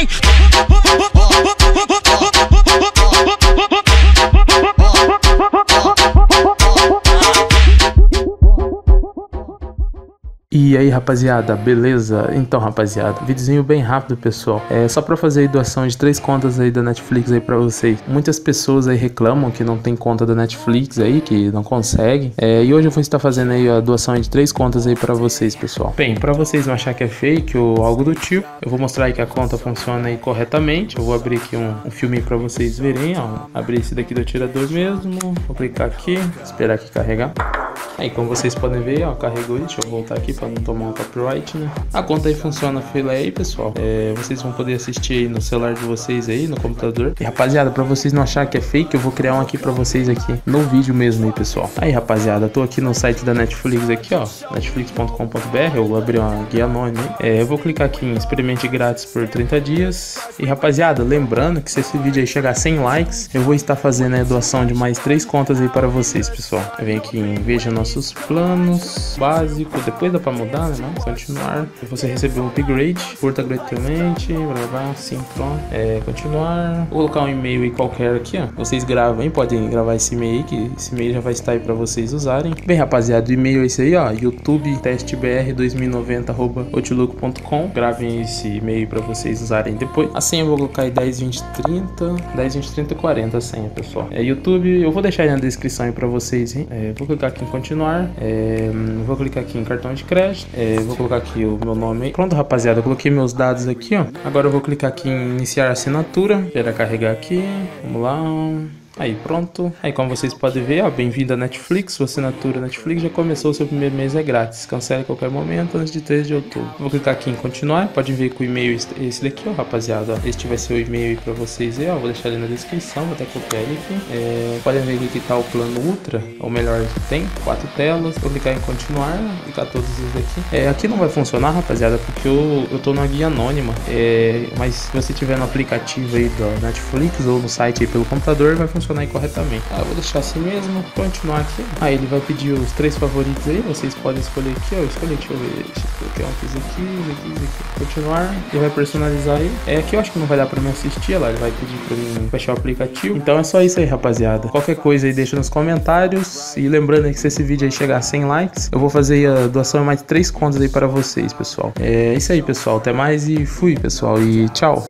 vai. E aí rapaziada, beleza? Então rapaziada, videozinho bem rápido pessoal, só pra fazer a doação de 3 contas aí da Netflix aí pra vocês. Muitas pessoas aí reclamam que não tem conta da Netflix aí, que não consegue, e hoje eu vou estar fazendo aí a doação aí de 3 contas aí pra vocês pessoal. Bem, pra vocês não achar que é fake ou algo do tipo, eu vou mostrar aí que a conta funciona aí corretamente. Eu vou abrir aqui um filminho pra vocês verem, ó, abrir esse daqui do atirador mesmo, vou clicar aqui, esperar aqui carregar. Aí como vocês podem ver, ó, carregou aí, deixa eu voltar aqui pra não tomar um copyright, né? A conta aí funciona filé aí, pessoal, vocês vão poder assistir aí no celular de vocês aí, no computador. E rapaziada, pra vocês não acharem que é fake, eu vou criar um aqui pra vocês aqui no vídeo mesmo aí, pessoal. Aí rapaziada, tô aqui no site da Netflix aqui, ó, netflix.com.br, eu abri uma guia anônima aí. Eu vou clicar aqui em experimente grátis por 30 dias. E rapaziada, lembrando que se esse vídeo aí chegar a 100 likes, eu vou estar fazendo a doação de mais 3 contas aí para vocês, pessoal. Eu venho aqui em veja nossos planos básicos, depois dá pra mudar, né? Não? Continuar. Você recebeu um upgrade, curta gratuitamente, gravar, sincron, continuar. Vou colocar um e-mail aí qualquer aqui, ó. Vocês gravam, hein? Podem gravar esse e-mail aí, que esse e-mail já vai estar aí pra vocês usarem. Bem, rapaziada, o e-mail é esse aí, ó, youtubetestbr2090@outlook.com. Gravem esse e-mail pra vocês usarem depois. A senha eu vou colocar aí 10, 20, 30, 40 a senha, pessoal. YouTube, eu vou deixar aí na descrição aí pra vocês, hein? Vou clicar aqui em continuar, vou clicar aqui em cartão de crédito, vou colocar aqui o meu nome. Pronto rapaziada, eu coloquei meus dados aqui, ó. Agora eu vou clicar aqui em iniciar assinatura, esperar carregar aqui, vamos lá. Aí pronto, aí como vocês podem ver, ó, bem-vindo à Netflix, sua assinatura Netflix já começou, seu primeiro mês é grátis, cancele a qualquer momento antes de 3 de outubro. Vou clicar aqui em continuar, pode ver que o e-mail é esse daqui, ó, rapaziada, ó, este vai ser o e-mail aí pra vocês, ó, vou deixar ali na descrição, vou até copiar ele aqui, podem ver que tá o plano Ultra, ou melhor, tem 4 telas, vou clicar em continuar, vou clicar todos esses daqui. Aqui não vai funcionar rapaziada, porque eu tô na guia anônima, mas se você tiver no aplicativo aí da Netflix ou no site aí pelo computador, vai funcionar aí corretamente. Ah, vou deixar assim mesmo, continuar aqui. Aí ele vai pedir os 3 favoritos aí, vocês podem escolher aqui, ó, escolhi, deixa eu ver, tem um que isso aqui, continuar, ele vai personalizar aí. Aqui eu acho que não vai dar pra mim assistir, lá ele vai pedir pra mim fechar o aplicativo. Então é só isso aí rapaziada, qualquer coisa aí deixa nos comentários, e lembrando aí que se esse vídeo aí chegar a 100 likes, eu vou fazer a doação de mais 3 contas aí para vocês pessoal. É isso aí pessoal, até mais e fui pessoal, e tchau.